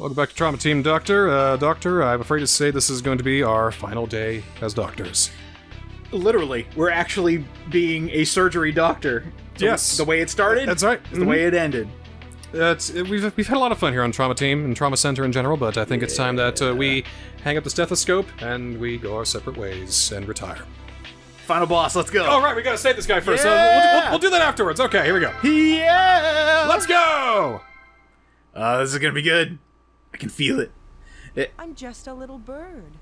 Welcome back to Trauma Team, Doctor. Doctor, I'm afraid to say this is going to be our final day as doctors. Literally. We're actually being a surgery doctor. Yes. The way it started. That's right. Mm-hmm. The way it ended. We've had a lot of fun here on Trauma Team and Trauma Center in general, but I think it's time that we hang up the stethoscope and we go our separate ways and retire. Final boss, let's go. All right, we gotta save this guy first. Yeah. We'll do that afterwards. Okay, here we go. Yeah. Let's go. This is gonna be good. I can feel it. I'm just a little bird.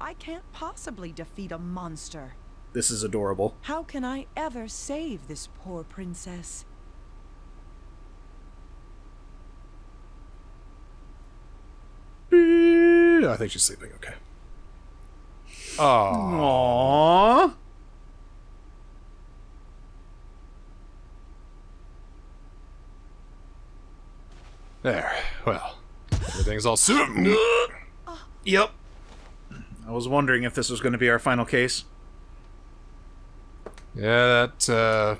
I can't possibly defeat a monster. This is adorable. How can I ever save this poor princess? I think she's sleeping. Okay. Aww. There. Well, everything's all suited. Yep. I was wondering if this was going to be our final case. Yeah, that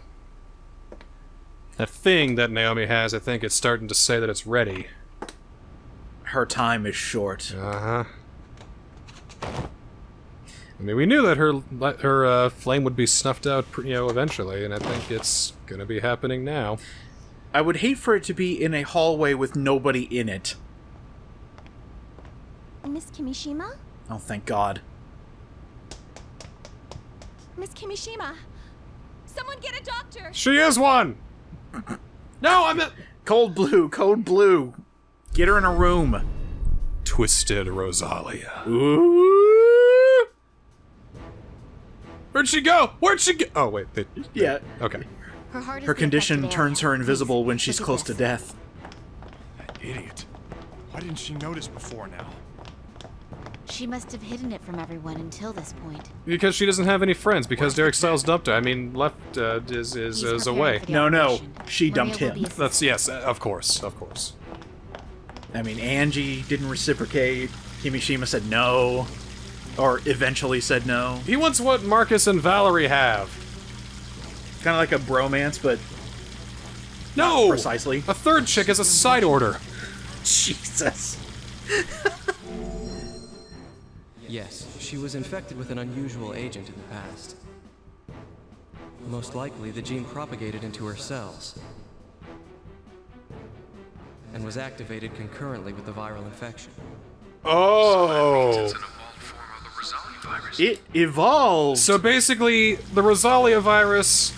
thing that Naomi has, I think it's starting to say that it's ready. Her time is short. Uh-huh. I mean, we knew that her flame would be snuffed out, you know, eventually, and I think it's going to be happening now. I would hate for it to be in a hallway with nobody in it. Miss Kimishima? Oh, thank God. Miss Kimishima, someone get a doctor! She is one! No, I'm not. Cold Blue, Code Blue. Get her in a room. Twisted Rosalia. Ooh. Where'd she go? Where'd she go? Oh, wait. Yeah. Okay. Her condition turns her invisible when she's close to death. That idiot. Why didn't she notice before now? She must have hidden it from everyone until this point. Because she doesn't have any friends, because Derek Styles dumped her. I mean, left is away. No, she dumped him. That's, yes, of course, of course. I mean, Angie didn't reciprocate. Kimishima said no, or eventually said no. He wants what Marcus and Valerie have. Kind of like a bromance, but no, precisely. A third chick is a side order. Jesus. Yes, she was infected with an unusual agent in the past. Most likely, the gene propagated into her cells and was activated concurrently with the viral infection. Oh! It evolved! So basically, the Rosalia virus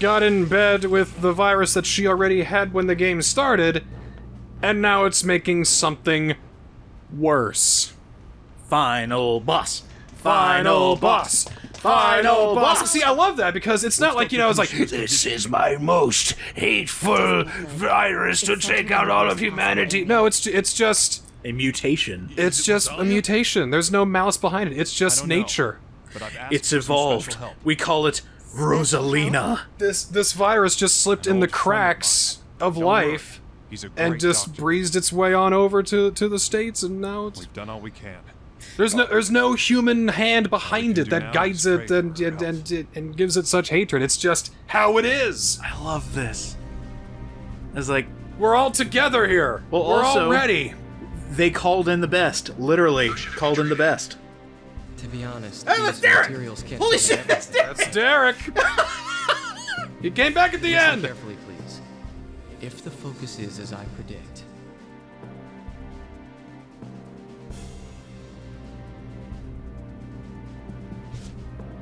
got in bed with the virus that she already had when the game started, and now it's making something worse. Final boss! Final boss! Final boss! See, I love that because it's not like, you know, it's like, this is my most hateful virus to take out all of humanity. No, it's just a mutation. It's just a mutation. There's no malice behind it. It's just nature. It's evolved. We call it Rosalina. This virus just slipped in the cracks of life and just breezed its way on over to the States, and now it's... We've done all we can. There's no human hand behind it that guides it and gives it such hatred. It's just how it is. I love this. It's like, we're all together here. Well, we're also, all ready. They called in the best. Literally called in the best. To be honest, hey, that's Derek! Holy shit, that's Derek! That's Derek. He came back at the end. Carefully, please. If the focus is as I predict.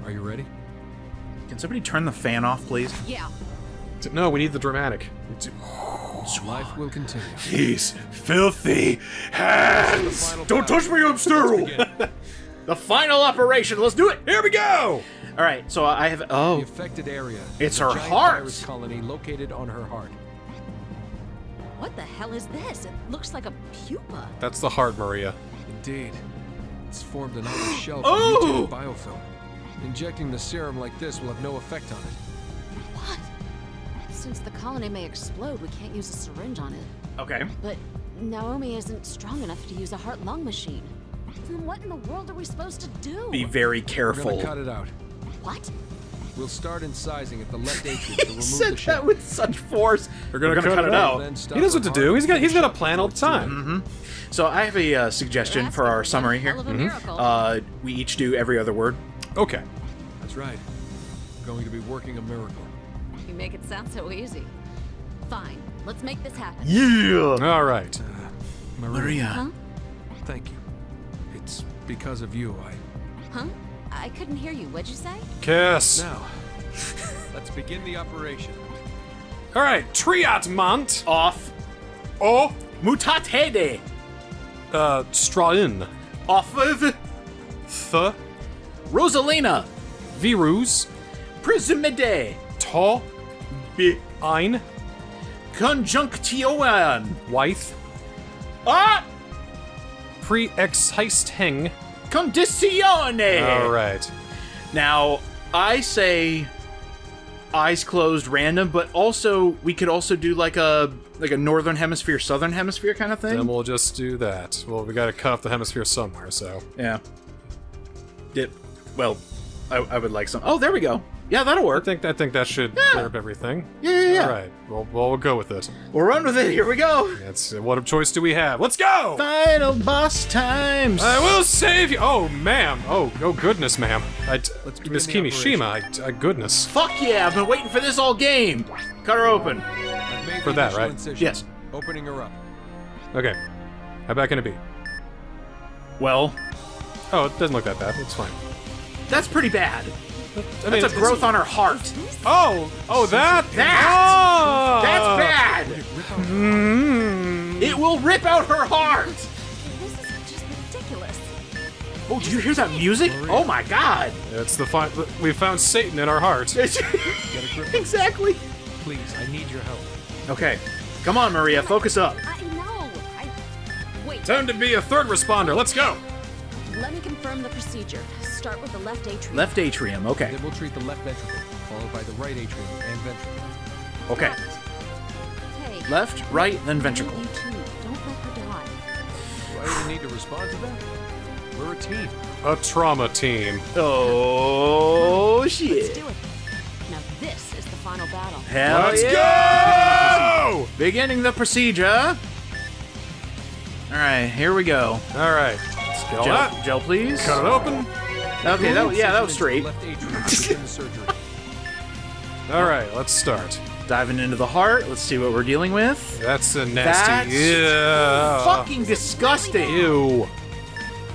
Are you ready? Can somebody turn the fan off, please? Yeah. No, we need the dramatic. Life will continue. These filthy hands! Don't touch me, I'm sterile! The final operation, let's do it! Here we go! Alright, so I have... Oh. The affected area. It's her heart! Virus colony located on her heart. What the hell is this? It looks like a pupa. That's the heart, Maria. Indeed. It's formed an outer shell of mutated biofilm. Injecting the serum like this will have no effect on it. What? Since the colony may explode, we can't use a syringe on it. Okay. But Naomi isn't strong enough to use a heart-lung machine. Then what in the world are we supposed to do? Be very careful. We're gonna cut it out. What? We'll start incising at the left atrium to remove the shell. He said that with such force. We're gonna cut it out. He knows what to do. He's got a plan all the time. Mm-hmm. So I have a suggestion for our summary here. Mm-hmm. We each do every other word. Okay. That's right. Going to be working a miracle. You make it sound so easy. Fine. Let's make this happen. Yeah. All right. Maria. Huh? Thank you. It's because of you I... Huh? I couldn't hear you. What'd you say? Kiss. Now, let's begin the operation. All right. Triatmant. Off. Oh. Mutatede. Strain. Off of. Th. Rosalina. Virus. Prismide. Ta. Be. Ein. Conjunctioan. Wythe. Ah! Pre-exhausting. Condicione! Alright. Now, I say eyes closed random, but also, we could also do like a northern hemisphere, southern hemisphere kind of thing. Then we'll just do that. Well, we gotta cut off the hemisphere somewhere, so. Yeah. Dip. Well, I would like some. Oh, there we go. Yeah, that'll work. I think that should clear up everything. Yeah. All right. Well, we'll go with it. We'll run with it. Here we go. That's what choice do we have? Let's go. Final boss times. I will save you. Oh, ma'am. Oh, goodness, ma'am. Miss Kimishima. Goodness. Fuck yeah! I've been waiting for this all game. Cut her open. For that, right? Incision. Yes. Opening her up. Okay. How bad can it be? Well. Oh, it doesn't look that bad. It's fine. That's pretty bad. I mean, that's a growth on her heart. Oh, that! That's bad! It will rip out her heart! This is just ridiculous. Oh, do you hear that music? Oh my god! That's the we found Satan in our heart. Exactly! Please, I need your help. Okay. Come on, Maria, focus up. I know. Wait. Time to be a third responder. Let's go! Let me confirm the procedure. Start with the left atrium. Left atrium, okay. Then we'll treat the left ventricle, followed by the right atrium and ventricle. Okay. Hey. Left, right, then ventricle. You too. Don't let her die. Do I even need to respond to that? We're a team. A trauma team. Oh, shit. Let's do it. Now this is the final battle. Hell Let's go! Beginning the procedure. All right, here we go. All right. Gel, please. Cut it open. Okay, that was straight. Alright, let's start. Diving into the heart, let's see what we're dealing with. That's a nasty... That's fucking disgusting! Ew.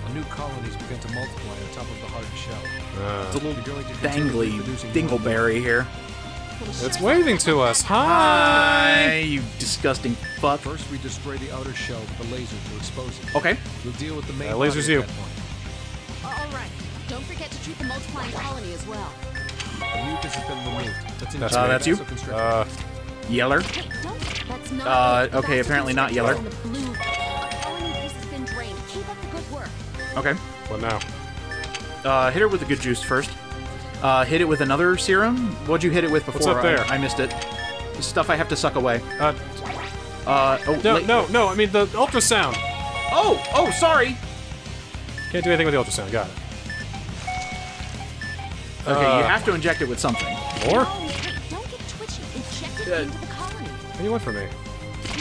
A new colony's begun to multiply on top of the heart shell. It's a little dangly dingleberry here. It's waving to us. Hi! You disgusting fuck. First, we destroy the outer shell with a laser to expose it. Okay. We'll deal with the main laser's you. Alright. Don't forget to treat the multiplying colony as well. The mucus has been removed. That's you. Yeller. Hey, that's not okay, apparently not Yeller. The blue colony piece has been drained. Keep up the good work. Okay. What now? Hit her with the good juice first. Hit it with another serum? What'd you hit it with before? What's up there? I missed it. The stuff I have to suck away. No, I mean the ultrasound. Oh, sorry. Can't do anything with the ultrasound, got it. Okay, you have to inject it with something. More? No, hey, don't get twitchy. Inject it into the colony. What do you want from me?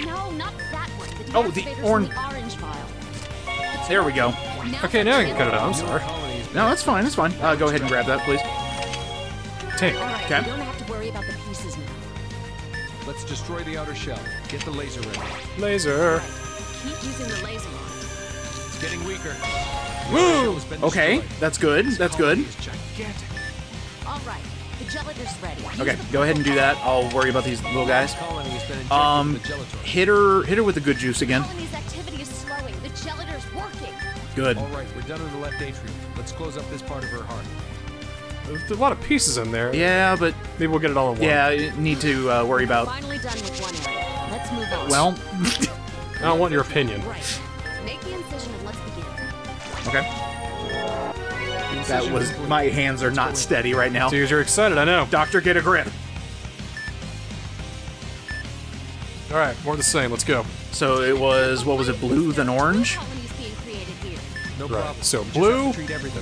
No, not that one. The orange vial. There we go. Okay, now I can cut it out. I'm sorry. No, that's fine, that's fine. Go ahead and grab that, please. Take. Right, okay. You don't have to worry about the pieces now. Let's destroy the outer shell. Get the laser ready. Laser. Right. Keep using the laser on. It's getting weaker. Woo! Okay, that's good. That's good. Gigantic. All right. The gelator's ready. Okay, go ahead and do that. I'll worry about these little guys. Hit her with the good juice again. Colony's activity is slowing. The gelator's working. Good. All right, we're done in the left atrium. Let's close up this part of her heart. There's a lot of pieces in there. Yeah, but maybe we'll get it all in one. Yeah, need to worry about. Finally done with one area. Let's move on. Well, I don't want your opinion. Right. Make the incision and let's begin. Okay. That was my hands are not steady right now. Dude, you're excited. I know. Doctor, get a grip. All right, more of the same. Let's go. So it was blue then orange. Right. So blue,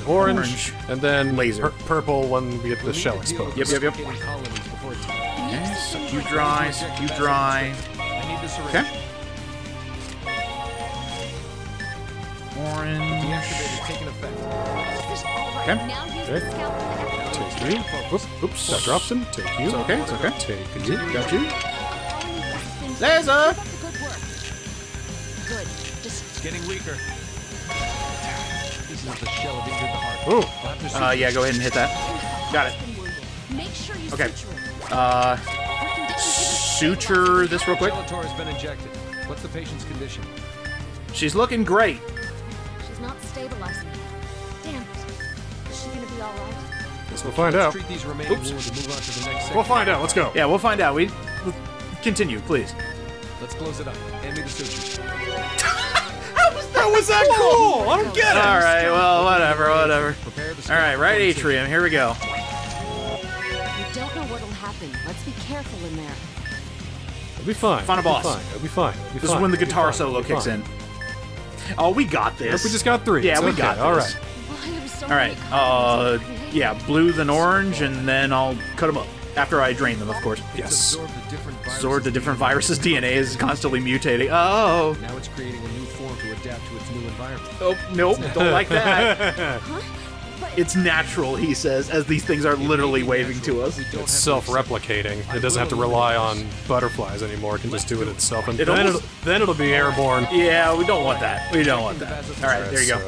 orange, and then laser purple when we get the shell exposed. Yep. Okay, suck you dry. Okay. Okay. Take you. Oops. That drops him. Take you. It's okay. It's okay. Take you. Got you. Laser! Good. It's getting weaker. This is the shell of injured the heart. Ooh. Yeah, go ahead and hit that. Got it. Okay. Suture this real quick. Has been injected. What's the patient's condition? She's looking great. She's not stabilizing. Damn. Is she gonna be all right? Guess we'll find out. Treat these remaining wounds and move on to the next. We'll find out. Let's go. Yeah, we'll find out. We continue, please. Let's close it up. Hand me the suture. How was that cool? I don't get it. All right. Well, whatever. All right. Right atrium. Here we go. We don't know what'll happen. Let's be careful in there. It'll be fine. Find a boss. It'll be fine. This is when the guitar solo kicks in. Oh, we got this. We just got three. Yeah, we got this. All right. All right. Yeah, blue, then orange, and then I'll cut them up after I drain them, of course. Yes. Absorbed the different viruses' DNA is constantly mutating. Oh. Now it's creating a new form to adapt to its new environment. Oh, nope. Don't like that. It's natural, he says, as these things are literally waving to us. It's self-replicating. It doesn't have to rely on butterflies anymore. It can just do it itself. And then it'll be airborne. Yeah, we don't want that. We don't want that. All right, there you go.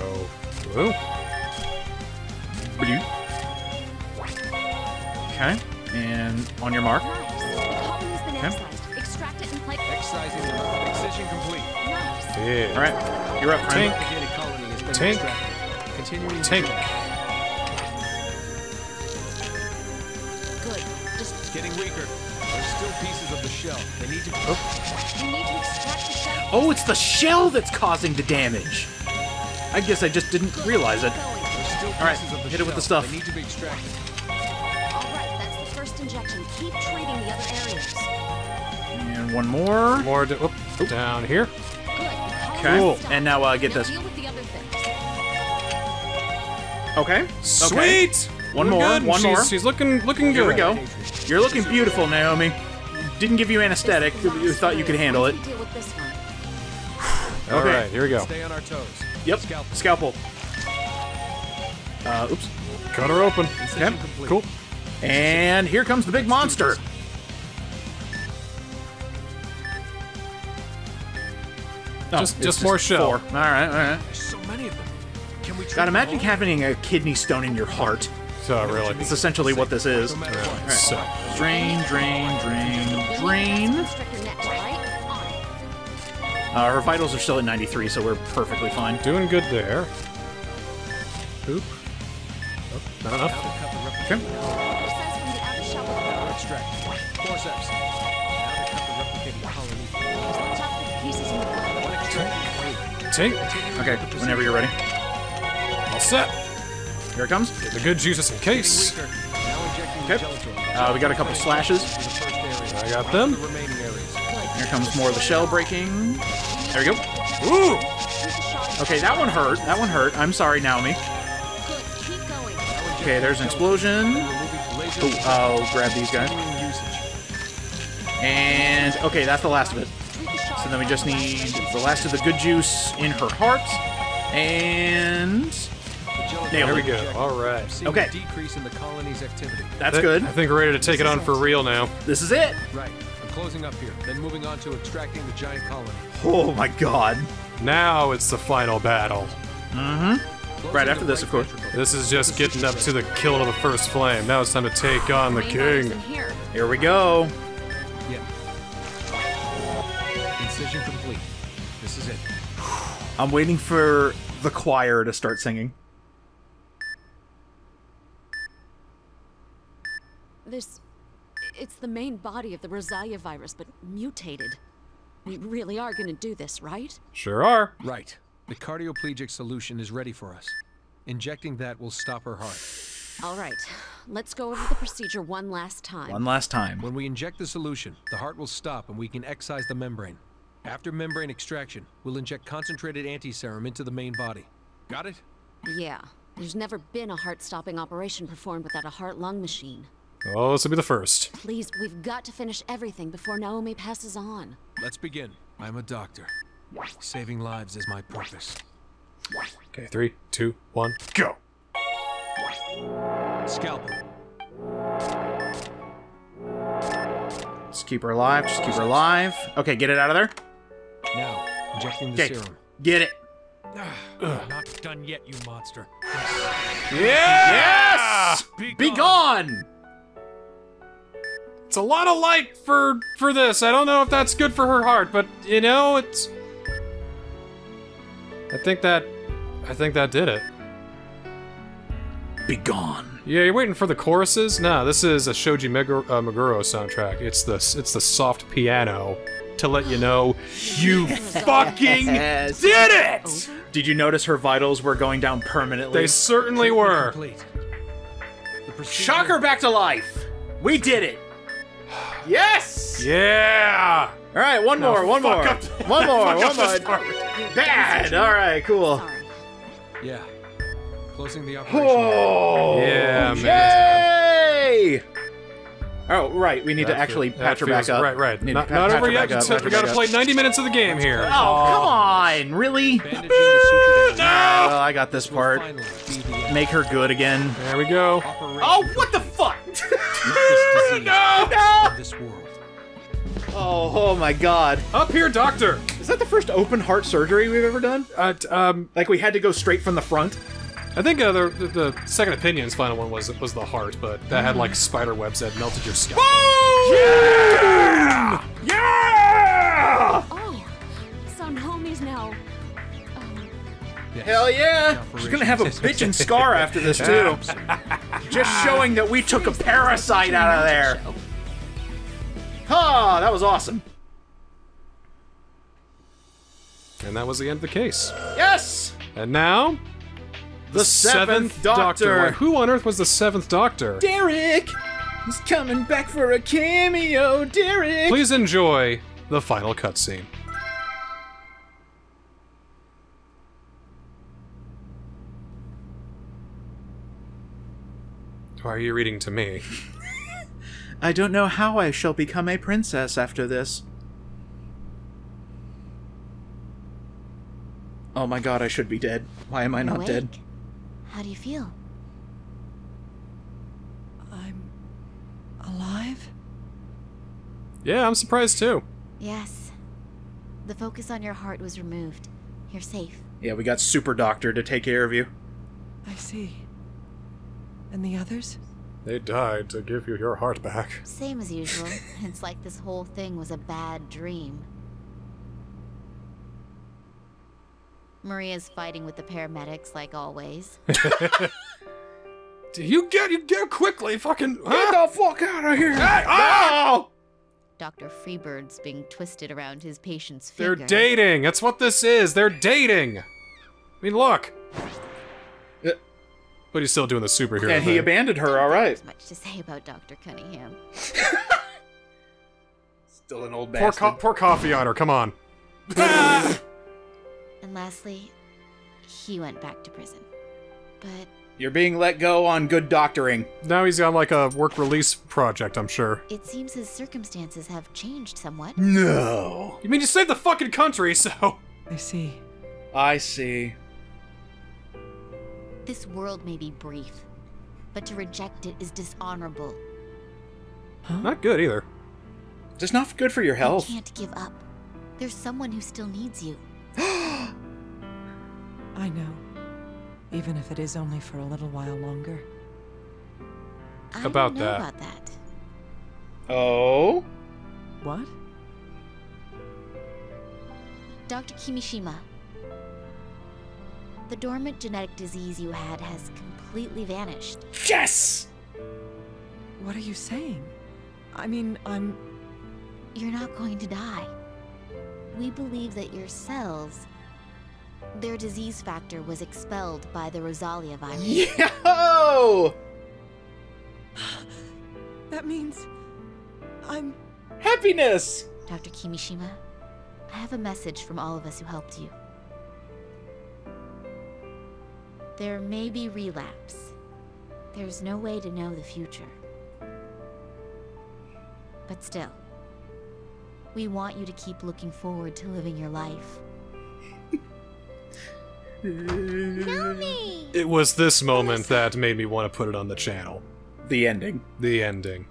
Okay, and on your mark. Okay. Yeah. All right, you're up, Frank. Tank. Getting weaker. There's still pieces of the shell. They need to. We need to extract the shell. Oh, it's the shell that's causing the damage. I guess I just didn't realize it. All right, hit it with the stuff. They need to be extracted. All right, that's the first injection. Keep treating the other areas. And one more. Down here. Okay. Cool. And now get this. Deal with the other things. Okay. Sweet. One more. She's looking good. Here we go. You're looking beautiful, Naomi. Didn't give you anesthetic. You thought you could handle it. All right, here we go. Stay on our toes. Yep. Scalpel. Oops. Cut her open. Okay. Cool. And here comes the big monster. Oh, just more shell. All right. There's so many of them. Can we? God, imagine having a kidney stone in your heart. So really, it's essentially what this is. Right. So drain. Our vitals are still at 93, so we're perfectly fine. Doing good there. Oop. Oh, not enough. Okay. Take. Okay. Whenever you're ready. All set. Here it comes. Get the good juices in case. Okay. We got a couple slashes. I got them. Here comes more of the shell breaking. There we go. Ooh! Okay, that one hurt. That one hurt. I'm sorry, Naomi. Okay, there's an explosion. Ooh, I'll grab these guys. And, okay, that's the last of it. So then we just need the last of the good juice in her heart. And... There we go. All right. Okay. Decrease in the colony's activity. That's good. I think we're ready to take it on for real now. This is it. Right. I'm closing up here, then moving on to extracting the giant colony. Oh my God! Now it's the final battle. Mm-hmm. Right after this, of course. This is just getting up to the killing of the first flame. Now it's time to take on the king. Here we go. Yeah. Incision complete. This is it. I'm waiting for the choir to start singing. It's the main body of the Rosalia virus, but mutated. We really are gonna do this, right? Sure are. Right. The cardioplegic solution is ready for us. Injecting that will stop her heart. All right. Let's go over the procedure one last time. When we inject the solution, the heart will stop and we can excise the membrane. After membrane extraction, we'll inject concentrated anti-serum into the main body. Got it? Yeah. There's never been a heart-stopping operation performed without a heart-lung machine. Oh, this will be the first. Please, we've got to finish everything before Naomi passes on. Let's begin. I'm a doctor. Saving lives is my purpose. Okay, 3, 2, 1, go! Scalpel. Just keep her alive. Just keep her alive. Okay, get it out of there. Now, injecting the serum. Get it. Not done yet, you monster. Yes! Be gone! It's a lot of light for this. I don't know if that's good for her heart, but you know, it's. I think that did it. Be gone. Yeah, you're waiting for the choruses? Nah, this is a Shoji Meguro soundtrack. It's the soft piano to let you know you fucking did it! Did you notice her vitals were going down permanently? They certainly were. Shock her back to life. We did it. Yes! Yeah! All right, one more. One more. Bad. All right, cool. Sorry. Yeah. Closing the operation. Oh! Yeah, man. Yay! Oh, right. We need to actually patch her back up. Right. Not over yet. We gotta play 90 minutes of the game here. Oh, come on! Really? No! Well, I got this part. Make her good again. There we go. Oh, what the fuck! No! Oh my god. Up here, doctor! Is that the first open heart surgery we've ever done? Like we had to go straight from the front? I think the second opinion's final one was the heart, but that had like spider webs that melted your scalp. Boom! Yeah! Yeah! Oh, some homies now. Yes. Hell yeah! She's gonna have a bitchin' scar after this too. Just showing that we took a parasite out of there. Ha! Oh, that was awesome. And that was the end of the case. Yes! And now... The seventh Doctor! Wait, who on earth was the seventh Doctor? Derek! He's coming back for a cameo, Derek! Please enjoy the final cutscene. Why are you reading to me? I don't know how I shall become a princess after this. Oh my god, I should be dead. Why am I not dead? How do you feel? I'm... alive? Yeah, I'm surprised too. Yes. The focus on your heart was removed. You're safe. Yeah, we got Super Doctor to take care of you. I see. And the others? They died to give you your heart back. Same as usual. It's like this whole thing was a bad dream. Maria's fighting with the paramedics like always. Do you get quickly fucking get the fuck out of here! Hey, oh! Dr. Freebird's being twisted around his patient's finger. They're dating. That's what this is. They're dating. I mean, look. But he's still doing the superhero thing. And he abandoned her, alright. There's much to say about Dr. Cunningham. Still an old bastard. Pour coffee on her, come on. And lastly, he went back to prison. But... You're being let go on good doctoring. Now he's on like a work release project, I'm sure. It seems his circumstances have changed somewhat. No. You mean you saved the fucking country, so... I see. This world may be brief, but to reject it is dishonorable. Huh? Not good either. Just not good for your health. You can't give up. There's someone who still needs you. I know. Even if it is only for a little while longer. I don't know about that. Oh? What? Dr. Kimishima. The dormant genetic disease you had has completely vanished. Yes! What are you saying? I mean, I'm... You're not going to die. We believe that your cells... Their disease factor was expelled by the Rosalia virus. Yo! That means... I'm... Happiness! Dr. Kimishima, I have a message from all of us who helped you. There may be relapse. There's no way to know the future. But still, we want you to keep looking forward to living your life. Naomi! It was this moment that made me want to put it on the channel. The ending. The ending.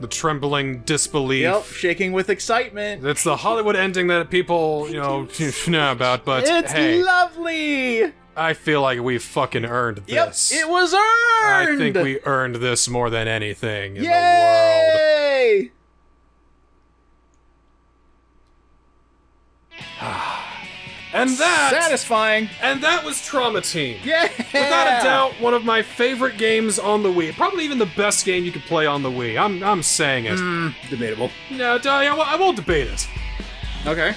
The trembling disbelief. Yep, shaking with excitement. That's the Hollywood ending that people, you know, know about, but it's hey, lovely! I feel like we fucking earned this. Yep, it was earned! I think we earned this more than anything in the world. And that... satisfying! And that was Trauma Team. Yeah! Without a doubt, one of my favorite games on the Wii. Probably even the best game you could play on the Wii. I'm saying it. Debatable. No, I won't debate it. Okay.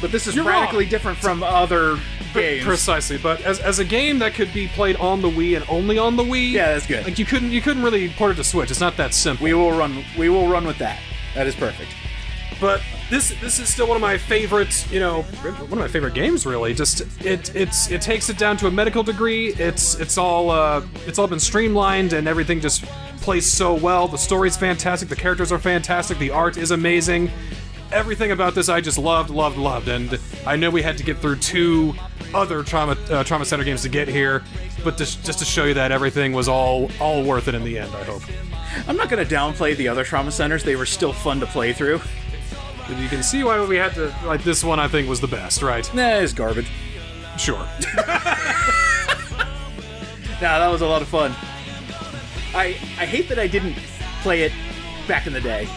But this is radically different from other games. Precisely, but as a game that could be played on the Wii and only on the Wii... Yeah, that's good. Like, you couldn't really port it to Switch. It's not that simple. We will run with that. That is perfect. But this is still one of my favorite, you know, one of my favorite games. Really, just it takes it down to a medical degree. It's all been streamlined and everything just plays so well. The story's fantastic. The characters are fantastic. The art is amazing. Everything about this I just loved, loved, loved. And I know we had to get through two other Trauma Center games to get here, but just to show you that everything was all worth it in the end. I hope. I'm not gonna downplay the other Trauma Centers. They were still fun to play through. You can see why we had to, like, this one I think was the best, right? Nah, it's garbage. Sure. Nah, that was a lot of fun. I hate that I didn't play it back in the day.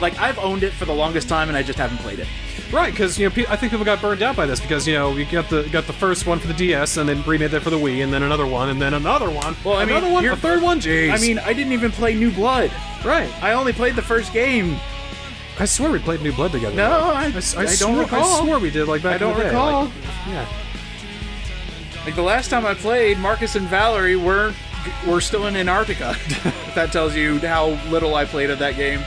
Like, I've owned it for the longest time and I just haven't played it. Right, because, you know, I think people got burned out by this because, you know, you got the first one for the DS and then remade that for the Wii and then another one and then another one. Well, I mean, another one? A third one? Jeez. I mean, I didn't even play New Blood. Right. I only played the first game. I swear we played New Blood together. No, I don't recall. I swear we did, like, back in the day. I don't recall. Like, yeah. Like, the last time I played, Marcus and Valerie were still in Antarctica. If that tells you how little I played of that game.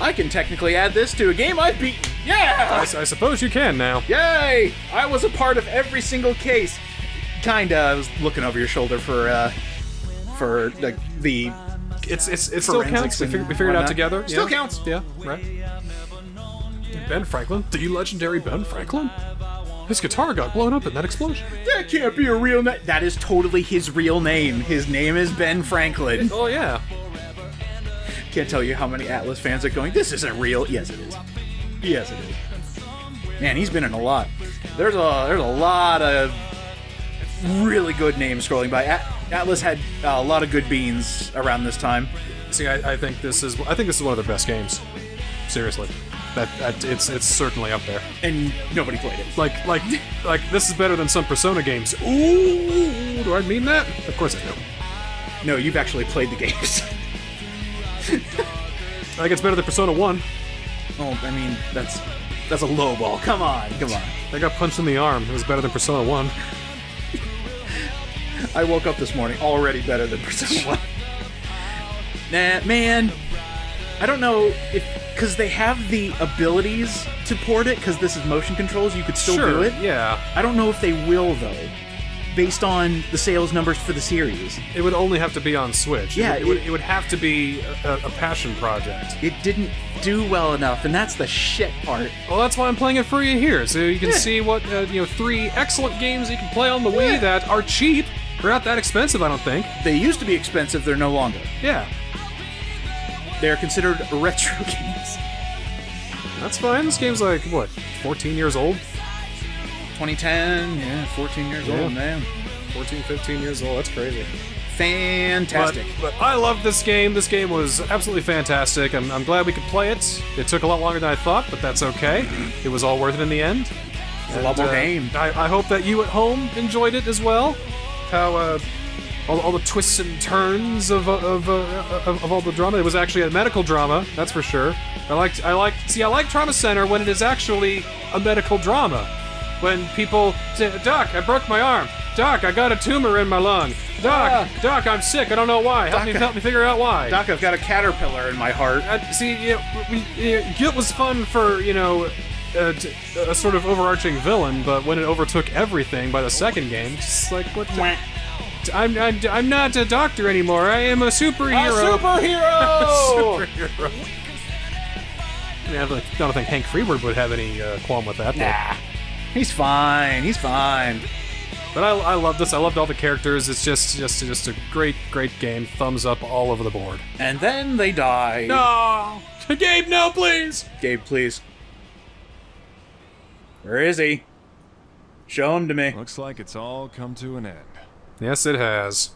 I can technically add this to a game I've beaten. Yeah! I suppose you can now. Yay! I was a part of every single case. Kinda. I was looking over your shoulder for, like, the... It still counts. We figured it out together. Still counts. Yeah, right. Ben Franklin, the legendary Ben Franklin. His guitar got blown up in that explosion. That can't be a real name. That is totally his real name. His name is Ben Franklin. Oh yeah. Can't tell you how many Atlas fans are going, this isn't real. Yes, it is. Yes, it is. Man, he's been in a lot. There's a lot of really good names scrolling by. Atlas had a lot of good beans around this time. See, I think this is one of their best games. Seriously, it's certainly up there. And nobody played it. Like this is better than some Persona games. Ooh, do I mean that? Of course I do. No, you've actually played the games. I think it's better than Persona 1. Oh, I mean that's a low ball. Come on, come on. I got punched in the arm. It was better than Persona 1. I woke up this morning already better than Persona 1. Nah, man. I don't know if... Because they have the abilities to port it, because this is motion controls, you could still do it. Yeah. I don't know if they will, though, based on the sales numbers for the series. It would only have to be on Switch. Yeah. It would have to be a passion project. It didn't do well enough, and that's the shit part. Well, that's why I'm playing it for you here, so you can see what, you know, 3 excellent games you can play on the Wii that are cheap. They're not that expensive, I don't think. They used to be expensive, they're no longer. Yeah. They're considered retro games. That's fine, this game's like, what, 14 years old? 2010, yeah, 14 years old, man. 14, 15 years old, that's crazy. Fantastic. But I love this game. This game was absolutely fantastic. I'm glad we could play it. It took a lot longer than I thought, but that's okay. It was all worth it in the end. It's a lovely game. I hope that you at home enjoyed it as well. How all the twists and turns of all the drama. It was actually a medical drama, that's for sure. I like Trauma Center when it is actually a medical drama. When people say, "Doc, I broke my arm. Doc, I got a tumor in my lung. Doc, Doc, I'm sick. I don't know why. Help me figure out why. Doc, I've got a caterpillar in my heart." See, it was fun for, you know, a sort of overarching villain, but when it overtook everything by the second game, it's like, what the... I'm not a doctor anymore, I am a superhero! A superhero! A superhero. I mean, I don't think Hank Freebird would have any qualm with that. Nah. He's fine. He's fine. But I love this. I loved all the characters. It's just a great game. Thumbs up all over the board. And then they die. No, Gabe, no, please. Gabe, please. Where is he? Show him to me. Looks like it's all come to an end. Yes, it has.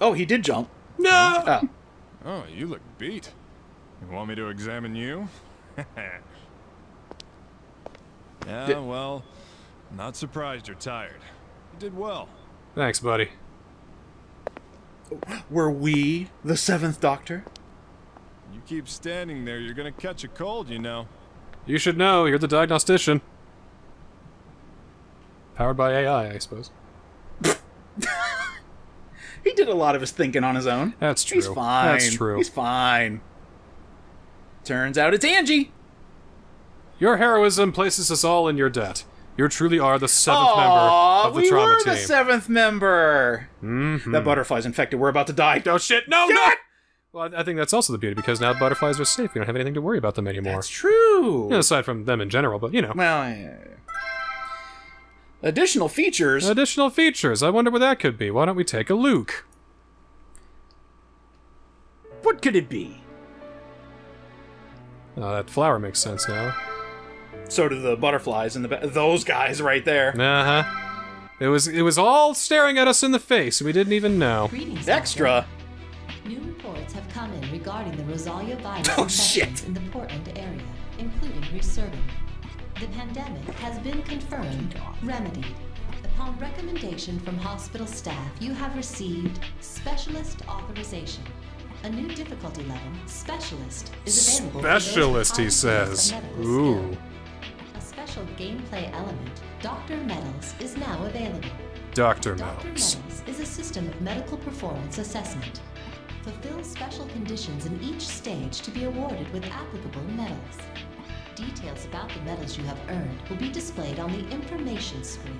Oh, he did jump. No. Oh, oh, you look beat. You want me to examine you? Yeah, well, not surprised you're tired. You did well. Thanks, buddy. Were we the seventh doctor? You keep standing there, you're gonna catch a cold, you know. You should know, you're the diagnostician. Powered by AI, I suppose. He did a lot of his thinking on his own. That's true. He's fine. That's true. He's fine. Turns out it's Angie! Your heroism places us all in your debt. You truly are the seventh member of the Trauma Team. We were the seventh member! Mm-hmm. That butterfly's infected. We're about to die. Oh, shit! No, no! Well, I think that's also the beauty, because now butterflies are safe. We don't have anything to worry about them anymore. That's true! You know, aside from them in general, but, you know. Well, yeah. Additional features? Additional features. I wonder what that could be. Why don't we take a look? What could it be? Oh, that flower makes sense now. So do the butterflies and those guys right there. Uh-huh. It was all staring at us in the face. We didn't even know. Greetings, Extra. Doctor. New reports have come in regarding the Rosalia virus infections in the Portland area, including resurging. The pandemic has been confirmed, remedied. Upon recommendation from hospital staff, you have received specialist authorization. A new difficulty level, Specialist, is available. Specialist, he says. Ooh. Skill. A special gameplay element, Dr. Medals, is now available. Dr. Medals. Dr. Medals is a system of medical performance assessment. Fulfill special conditions in each stage to be awarded with applicable medals. Details about the medals you have earned will be displayed on the information screen.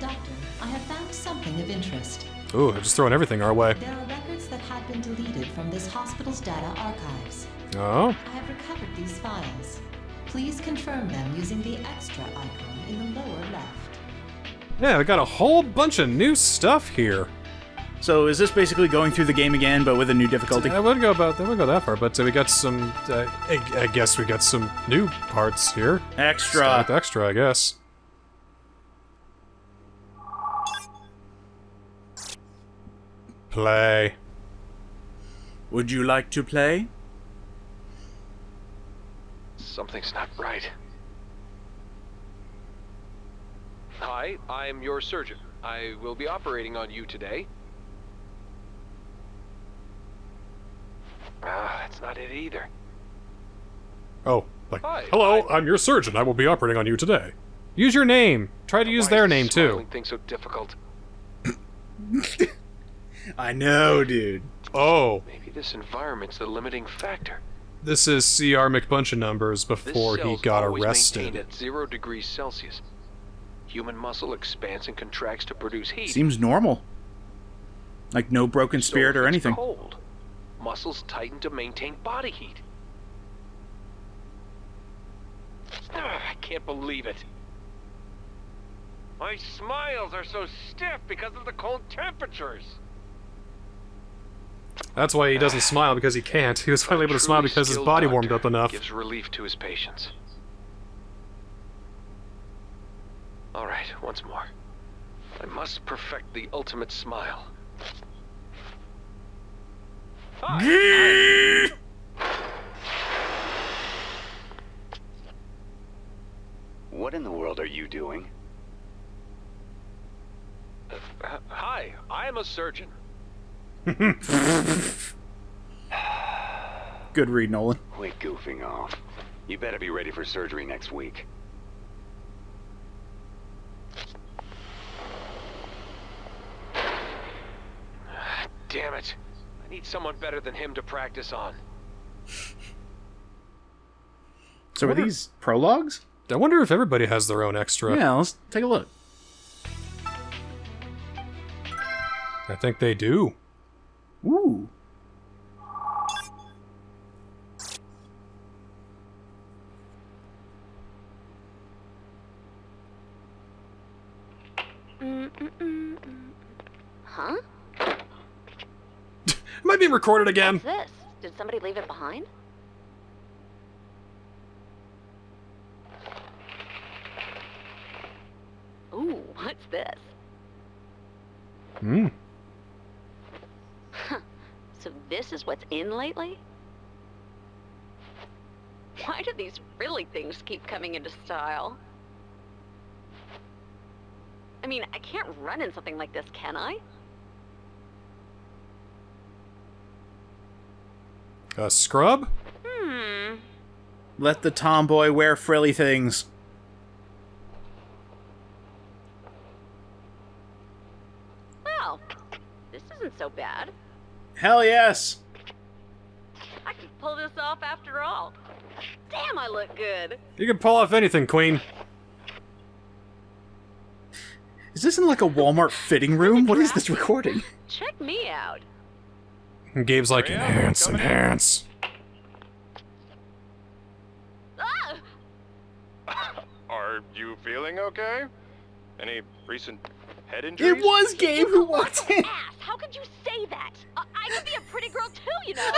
Doctor, I have found something of interest. Ooh, they're just throwing everything our way. There are records that had been deleted from this hospital's data archives. Oh? I have recovered these files. Please confirm them using the extra icon in the lower left. Yeah, we got a whole bunch of new stuff here. So is this basically going through the game again, but with a new difficulty? I wouldn't go that far, but we got some... I guess we got some new parts here. Extra. Start with extra, I guess. Play. Would you like to play? Something's not right. Hi, I'm your surgeon. I will be operating on you today. Ah, that's not it either. Oh, like, hi, hello, I'm your surgeon. I will be operating on you today. Use your name. Try to use their name, too. Why is smiling thing so difficult? I know, dude. Oh. Maybe this environment's the limiting factor. This is CR McBunch numbers before he got arrested. At 0 degrees Celsius. Human muscle expands and contracts to produce heat. Seems normal. Like no broken spirit or anything. Cold. Muscles tighten to maintain body heat. Ugh, I can't believe it. My smiles are so stiff because of the cold temperatures. That's why he doesn't smile, because he can't. He was finally able to smile because his body warmed up enough. Gives relief to his patients. All right, once more. I must perfect the ultimate smile. Hi. What in the world are you doing? Hi, I am a surgeon. Good read, Nolan. Quit goofing off. You better be ready for surgery next week. Damn it. I need someone better than him to practice on. So are these prologues? I wonder if everybody has their own extra. Yeah, let's take a look. I think they do. Ooh. Huh? Am I being recorded again? What's this? Did somebody leave it behind? Ooh, what's this? Hmm. Huh. So this is what's in lately? Why do these frilly things keep coming into style? I mean, I can't run in something like this, can I? A scrub? Hmm. Let the tomboy wear frilly things. Well, this isn't so bad. Hell yes! I can pull this off after all. Damn, I look good. You can pull off anything, Queen. Is this in like a Walmart fitting room? What is this recording? Check me out. And Gabe's like, enhance, enhance. Are you feeling okay? Any recent head injuries? It was Gabe who walked in. Ass. How could you say that? I could be a pretty girl too, you know.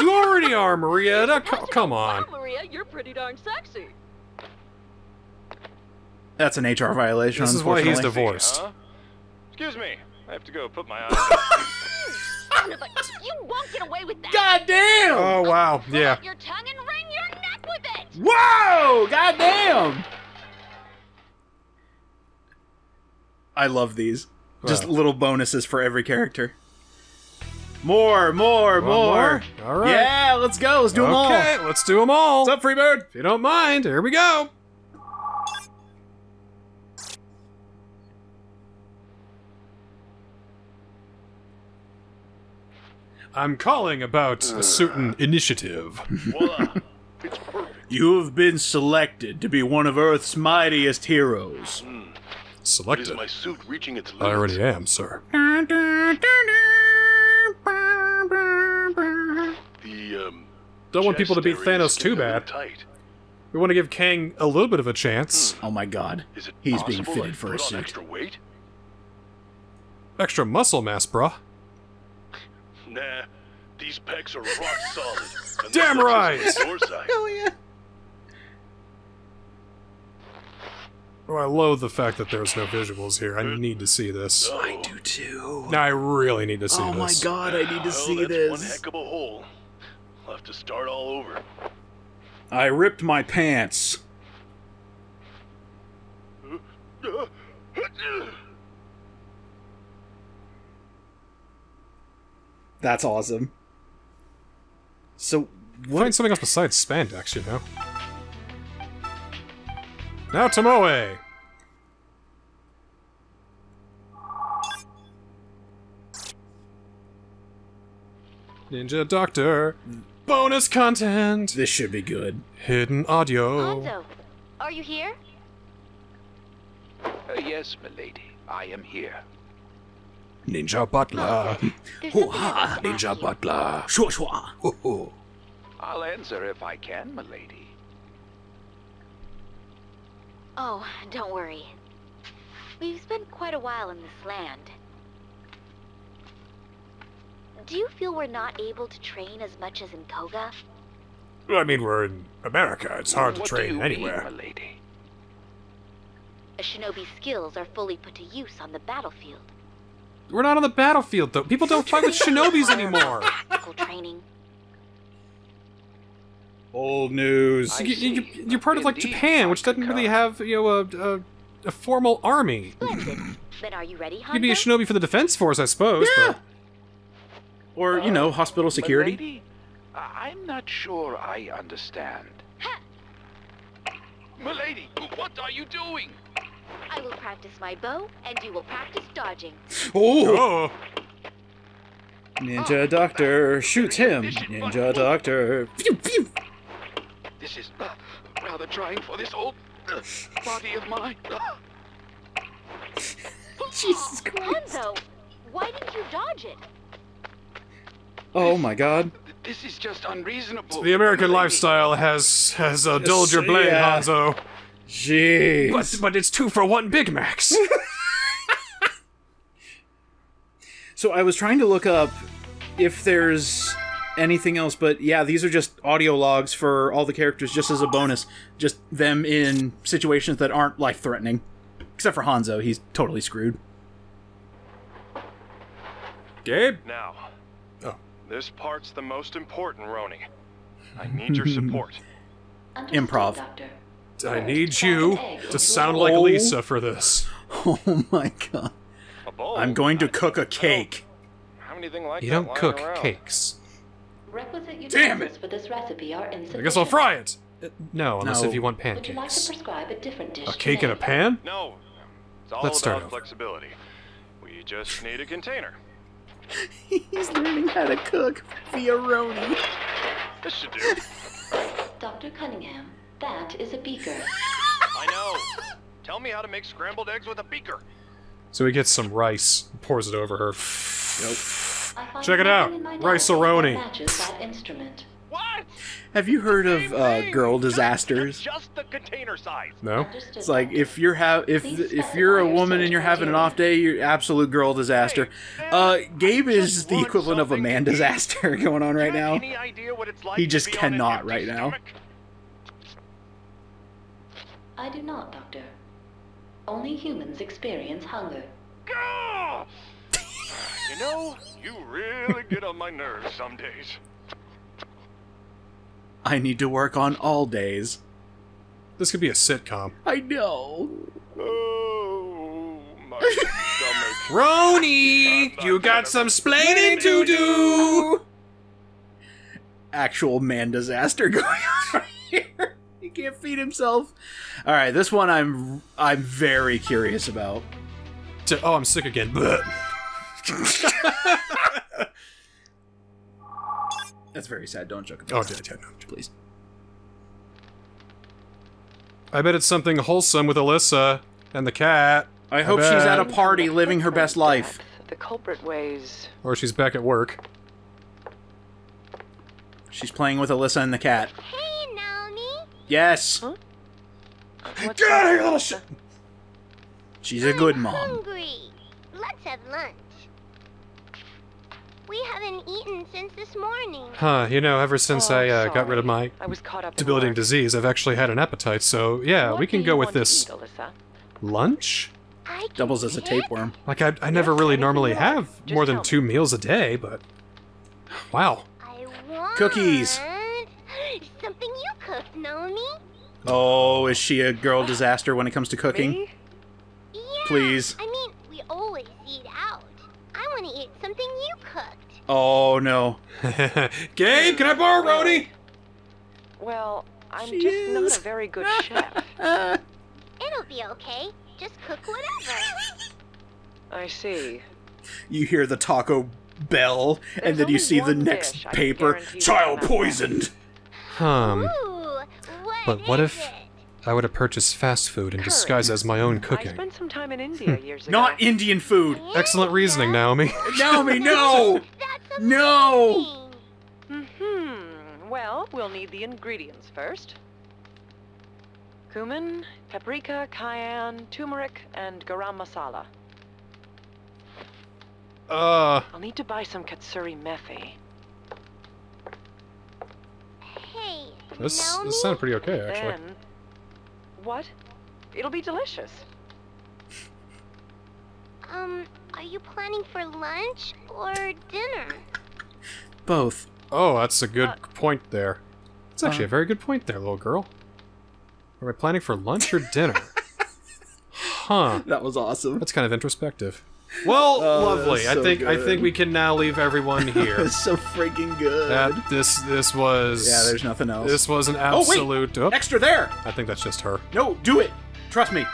You already are, Maria. Now, come on. Well, Maria, you're pretty darn sexy. That's an HR violation. This is why he's divorced. Excuse me. I have to go put my eyes. You won't get away with that. God damn! Oh wow, yeah. Your tongue and wring your neck with it. Whoa! God damn! I love these. Wow. Just little bonuses for every character. More. All right. Yeah, let's go. Let's do them all. Okay, let's do them all. What's up, Freebird? If you don't mind, here we go. I'm calling about a certain initiative. You have been selected to be one of Earth's mightiest heroes. Selected? Is my suit reaching its limits? I already am, sir. Don't want people to beat Thanos too bad. Tight. We want to give Kang a little bit of a chance. Oh my god. He's being fitted for a suit. Extra weight? Extra muscle mass, bruh. Nah, these pecs are rock solid. Damn right! Hell yeah. Oh, I loathe the fact that there's no visuals here. I need to see this. No. I do too. No, I really need to see this. Oh my god, I need to see this. One heck of a hole. I'll have to start all over. I ripped my pants. That's awesome. So, find something else besides spandex, you know. Now Tomoe! Ninja Doctor! Bonus content! This should be good. Hidden audio. Hanzo, are you here? Yes, milady. I am here. Ninja Butler. Hoo-ha! Ninja Butler. Shua-shua. Ho-ho. I'll answer if I can, milady. Oh, don't worry. We've spent quite a while in this land. Do you feel we're not able to train as much as in Koga? Well, I mean, we're in America. It's hard to train anywhere. What do you mean, milady? Shinobi's skills are fully put to use on the battlefield. We're not on the battlefield, though. People don't fight with shinobis anymore. Training. Old news. You're part of, like, Japan, which doesn't really have, you know, a formal army. Then are you ready, Hanzo? You'd be a shinobi for the defense force, I suppose. Yeah. But... Or, you know, hospital security. Lady, I'm not sure I understand. Ha! Milady, what are you doing? I will practice my bow, and you will practice dodging. Oh! Ninja Doctor shoots him. Ninja Doctor. Phew, phew. This is rather trying for this old body of mine. Jesus Christ! Hanzo, why didn't you dodge it? Oh my God! This is just unreasonable. The American lifestyle has dulled your blade, Hanzo. Jeez. But it's 2 for 1 Big Macs. So I was trying to look up if there's anything else, but yeah, these are just audio logs for all the characters just as a bonus. Just them in situations that aren't life-threatening. Except for Hanzo, he's totally screwed. Gabe? Now, oh. This part's the most important, Roni. I need your support. Improv. Doctor. I need you to sound like Lisa for this. Oh my god. I'm going to cook a cake. You don't cook cakes. Damn it! I guess I'll fry it! No, unless if you want pancakes. A cake in a pan? No. Let's start over. We just need a container. He's learning how to cook via Roni. This should do. Dr. Cunningham, that is a beaker. I know. Tell me how to make scrambled eggs with a beaker. So he gets some rice, pours it over her. Nope. Check it out. Rice-a-roni. What? Have you heard of girl disasters? Just the container size. No. It's like if you're a woman and you're having an off day, you're absolute girl disaster. Gabe is the equivalent of a man disaster going on right now. He just cannot right now. I do not, Doctor. Only humans experience hunger. You know, you really get on my nerves some days. I need to work on all days. This could be a sitcom. I know. Oh, my stomach. Roni, you got some splaining to do. Actual man disaster going on right here. He can't feed himself. All right, this one I'm very curious about. Oh, I'm sick again. That's very sad. Don't joke about it. Oh, no, please. I bet it's something wholesome with Alyssa and the cat. I hope she's at a party living her best life. The culprit weighs. Or she's back at work. She's playing with Alyssa and the cat. Hey, Naomi. Yes. Huh? Get out of here, little shit. She's a good mom. Hungry. Let's have lunch. We haven't eaten since this morning. Huh, you know, ever since I got rid of my debilitating disease, I've actually had an appetite, so yeah, we can go with this. Lunch? Doubles as a tapeworm. Like, I never really normally have more than 2 meals a day, but... Wow. I want cookies! Something you cooked, Naomi. Oh, is she a girl disaster when it comes to cooking? Me? Yeah, please. I mean, we always eat out. I want to eat something you cooked. Oh no. Gabe, can I borrow Roni? Well, I'm just not a very good chef. It'll be okay. Just cook whatever. I see. You hear the taco bell, and then you see the next paper. Child poisoned! But what if I would have purchased fast food in disguise as my own cooking? I spent some time in India years ago. Not Indian food! Excellent reasoning, Naomi. Naomi, no! No! Mm-hmm. Well, we'll need the ingredients first. Cumin, paprika, cayenne, turmeric, and garam masala. I'll need to buy some katsuri methi. Hey, this sounds pretty okay, actually. Then, what? It'll be delicious. Are you planning for lunch or dinner? Both. Oh, that's a good point there. It's actually a very good point there, little girl. Are we planning for lunch or dinner? Huh. That was awesome. That's kind of introspective. Well, lovely. I think we can now leave everyone here. It's so freaking good. This was. Yeah, there's nothing else. This was an absolute. Oh, wait. Extra there. I think that's just her. No, do it. Trust me.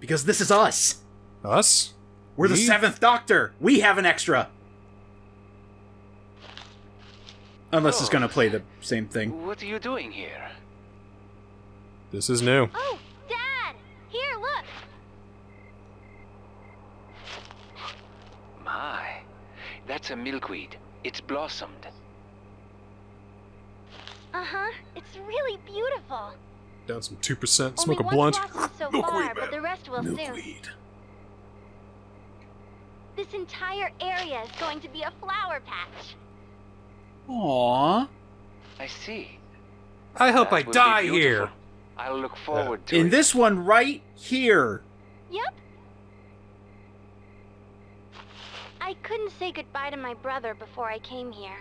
Because this is us. Us? We're the 7th Doctor. We have an extra. Unless it's going to play the same thing. What are you doing here? This is new. Oh, Dad! Here, look. My, that's a milkweed. It's blossomed. Uh-huh. It's really beautiful. Down some 2%. Smoke a blunt. So far, but the rest will soon. This entire area is going to be a flower patch. Aww. I see. I hope I die here. I look forward to it. In this one right here. Yep. I couldn't say goodbye to my brother before I came here.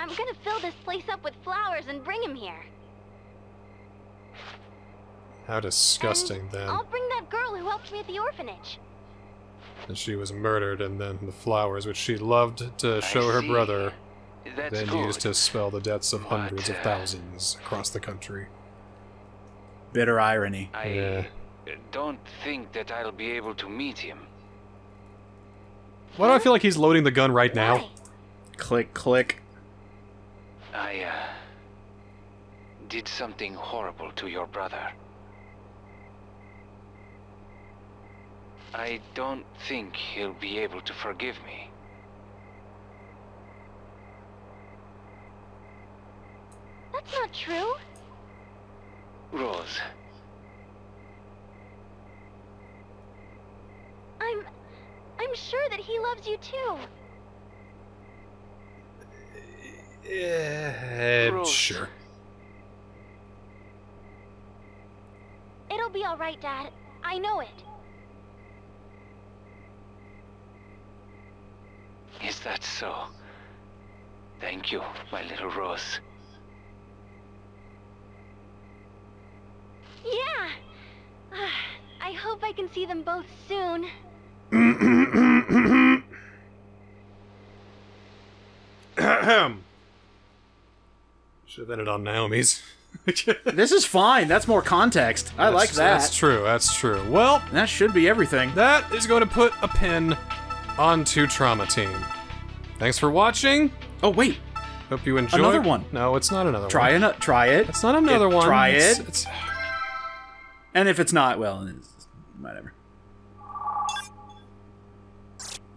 I'm gonna fill this place up with flowers and bring him here. How disgusting, then. I'll bring that girl who helped me at the orphanage. And she was murdered, and then the flowers, which she loved to show her brother, then used to spell the deaths of hundreds of thousands across the country. Bitter irony. I don't think that I'll be able to meet him. Why do I feel like he's loading the gun right now? Why? Click, click. I did something horrible to your brother. I don't think he'll be able to forgive me. That's not true. Rose. I'm sure that he loves you too. Sure. It'll be all right, Dad. I know it. Is that so? Thank you, my little Rose. Yeah. I hope I can see them both soon. Ahem. Should have ended on Naomi's. This is fine. That's more context. I like that. That's true. That's true. Well, that should be everything. That is going to put a pin onto Trauma Team. Thanks for watching. Oh wait. Hope you enjoyed. Another one. No, it's not another one. Try it. It's not another one. Try it. It's... And if it's not, well, it's whatever.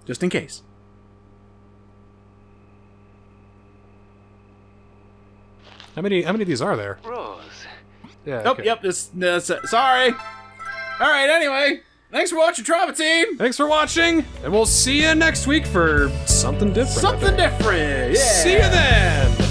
Just in case. How many of these are there? Rose. Yeah. Oh, okay. Yep. Sorry. All right. Anyway, thanks for watching, Trauma Team. Thanks for watching, and we'll see you next week for something different. Something different. Yeah. See you then.